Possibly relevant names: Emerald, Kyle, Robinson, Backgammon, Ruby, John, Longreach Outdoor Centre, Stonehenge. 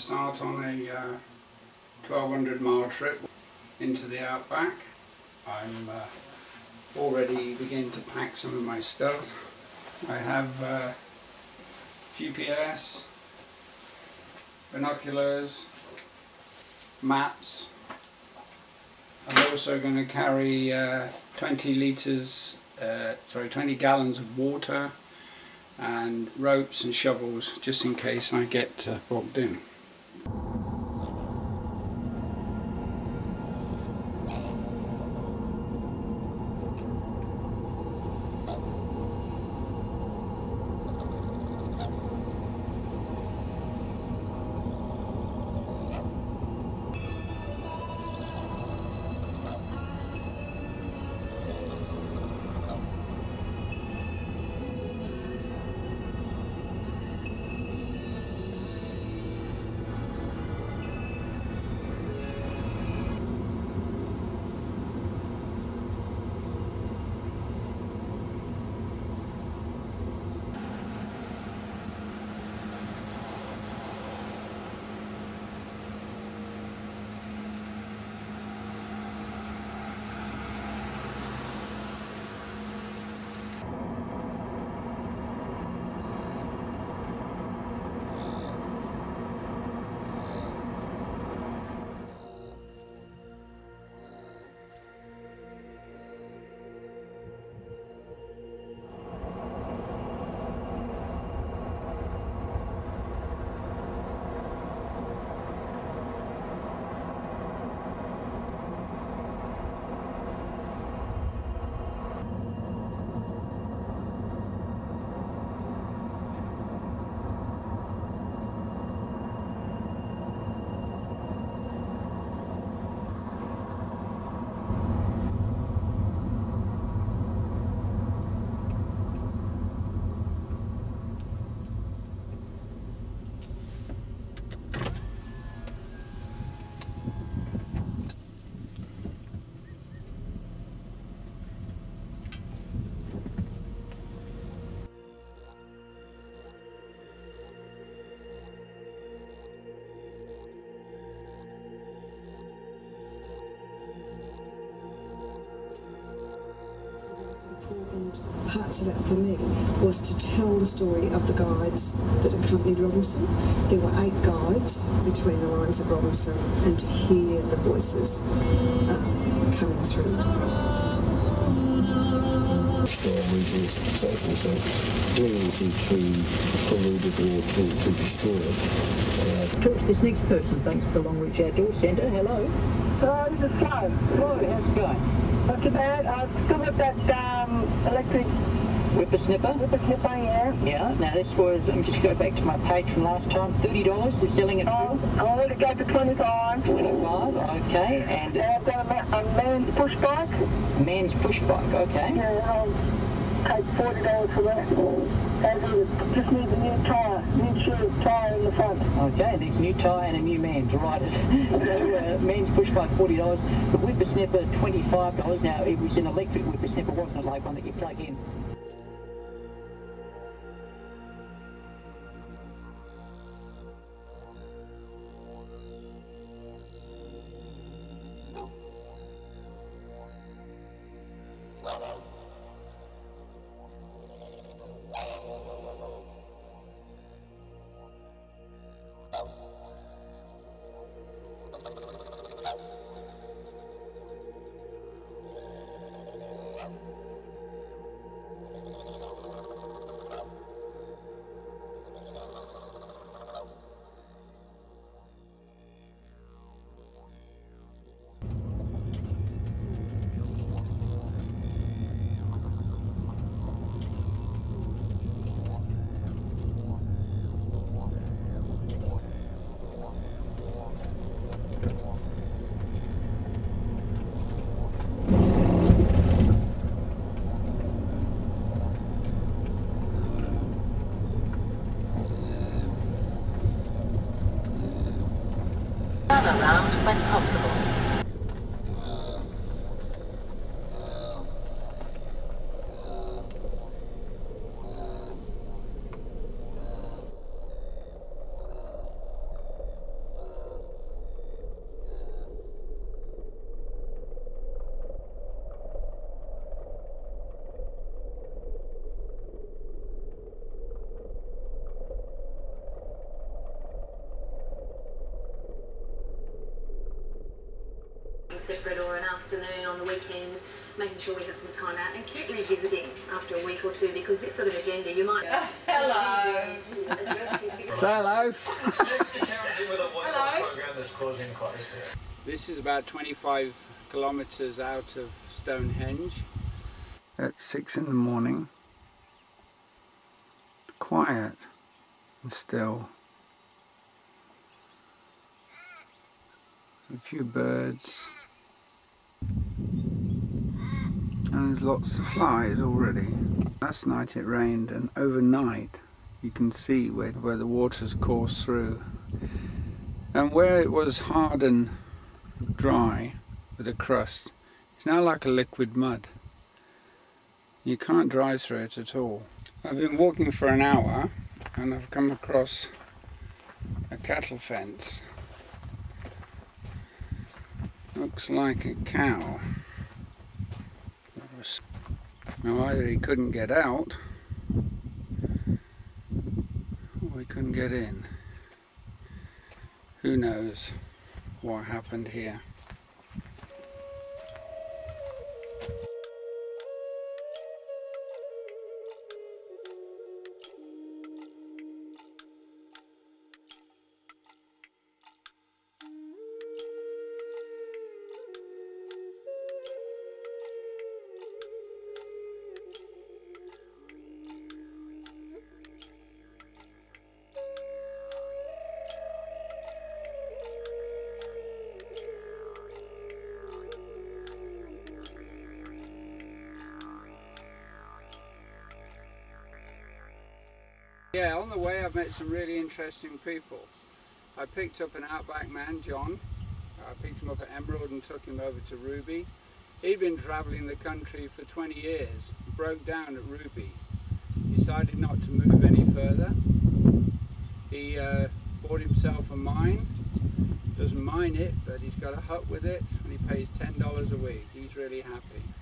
to start on a 1,200-mile trip into the outback. I'm already beginning to pack some of my stuff. I have GPS, binoculars, maps. I'm also going to carry 20 gallons of water and ropes and shovels just in case I get bogged in. Parts of that for me was to tell the story of the guides that accompanied Robinson. There were 8 guides between the lines of Robinson, and to hear the voices coming through. Star resources and so forth, so all anything too polluted or too destroyed. Talk to this next person, thanks for the Longreach Outdoor Centre. Hello. Hello, this is Kyle. Hello, how's it going? Not too bad. I've still got that electric whippersnipper. Whippersnipper, yeah. Yeah. Now this was, let me just go back to my page from last time. $30. They're selling it. I'll let it go for 25. 25. Okay. And I've got a man's push bike. Man's push bike. Okay. Yeah. I'll take $40 for that. And just need a new tyre, new shoe, tyre in the front. Okay. There's a new tyre and a new man to ride it. So man's push bike $40. The whippersnipper $25. Now it was an electric whippersnipper, wasn't it? Like one that you plug in. Around when possible. separate or an afternoon on the weekend, making sure we have some time out and keep revisiting after a week or two, because this sort of agenda you might... Hello! Say hello! Hello! This is about 25 kilometres out of Stonehenge. At 6 in the morning. Quiet and still. A few birds, and there's lots of flies already. Last night it rained, and overnight you can see where the water's coursed through, and where it was hard and dry with a crust, it's now like a liquid mud. You can't drive through it at all. I've been walking for an hour and I've come across a cattle fence. Looks like a cow. Now either he couldn't get out or he couldn't get in. Who knows what happened here. Yeah, on the way I've met some really interesting people. I picked up an outback man, John. I picked him up at Emerald and took him over to Ruby. He'd been travelling the country for 20 years, broke down at Ruby. Decided not to move any further. He bought himself a mine, doesn't mine it, but he's got a hut with it, and he pays $10 a week. He's really happy.